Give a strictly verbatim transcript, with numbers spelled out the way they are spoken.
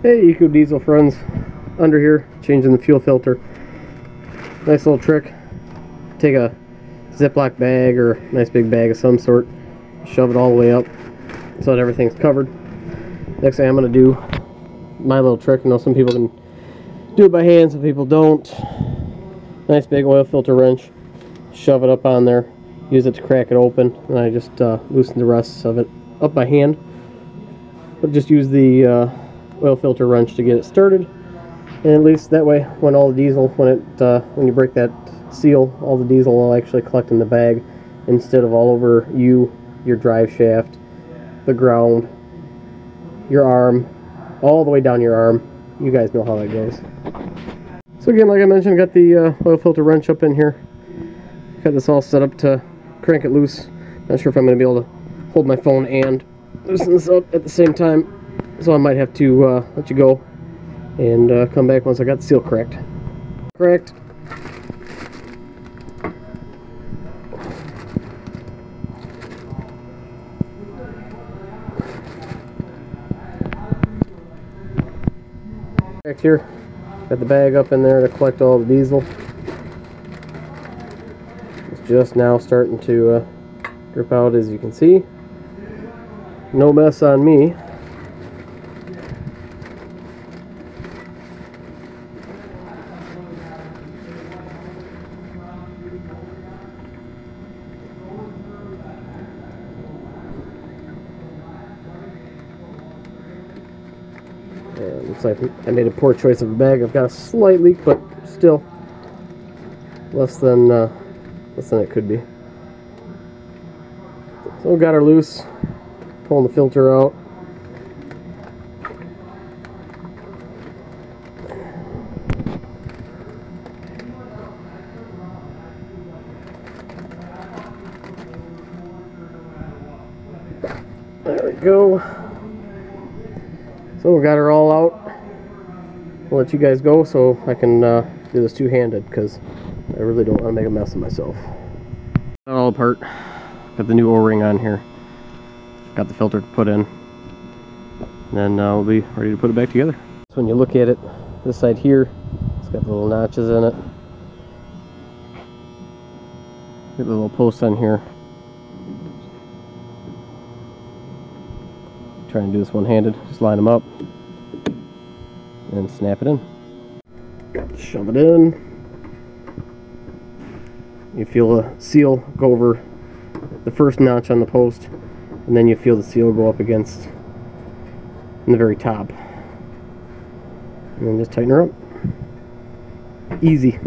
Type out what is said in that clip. Hey EcoDiesel friends, under here changing the fuel filter. Nice little trick. Take a Ziploc bag or a nice big bag of some sort, shove it all the way up so that everything's covered. Next thing I'm going to do, my little trick. I know some people can do it by hand, some people don't. Nice big oil filter wrench, shove it up on there, use it to crack it open, and I just uh, loosen the rest of it up by hand. But just use the uh, oil filter wrench to get it started, and at least that way when all the diesel when it uh, when you break that seal, all the diesel will actually collect in the bag instead of all over you, your drive shaft, the ground, your arm, all the way down your arm. You guys know how that goes. So again, like I mentioned, got the uh, oil filter wrench up in here, got this all set up to crank it loose. Not sure if I'm going to be able to hold my phone and loosen this up at the same time, so I might have to uh, let you go and uh, come back once I got the seal cracked. Cracked. Cracked here. Got the bag up in there to collect all the diesel. It's just now starting to uh, drip out, as you can see. No mess on me. Looks like I made a poor choice of a bag. I've got a slight leak, but still less than uh, less than it could be. So we got her loose. Pulling the filter out. There we go. So we got her all out. I'll let you guys go so I can uh, do this two-handed, because I really don't want to make a mess of myself. Got all apart. Got the new O-ring on here. Got the filter to put in. And then uh, we'll be ready to put it back together. So when you look at it, this side here, it's got the little notches in it. Got the little post on here. Trying to do this one-handed. Just line them up. And snap it in. Shove it in. You feel the seal go over the first notch on the post, and then you feel the seal go up against in the very top. And then just tighten her up. Easy.